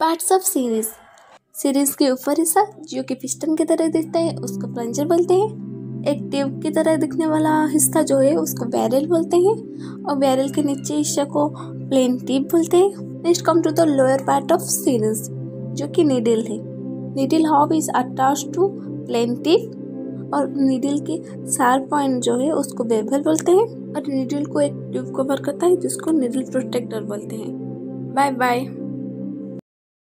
Parts of series. Series के ऊपर हिस्सा जो कि पिस्टन की तरह दिखता है उसको प्लंजर बोलते हैं। एक ट्यूब की तरह दिखने वाला हिस्सा जो है उसको बैरल बोलते हैं और बैरल के नीचे हिस्सा को प्लेन टिप बोलते हैं। Next come to the lower part of series जो कि नीडल है। Needle hob is attached to plain tip और नीडल के शार्प पॉइंट जो है उसको बेवल बोलते हैं और नीडल को एक ट्यूब कवर करता है जिसको नीडल प्रोटेक्टर बोलते हैं। Bye bye.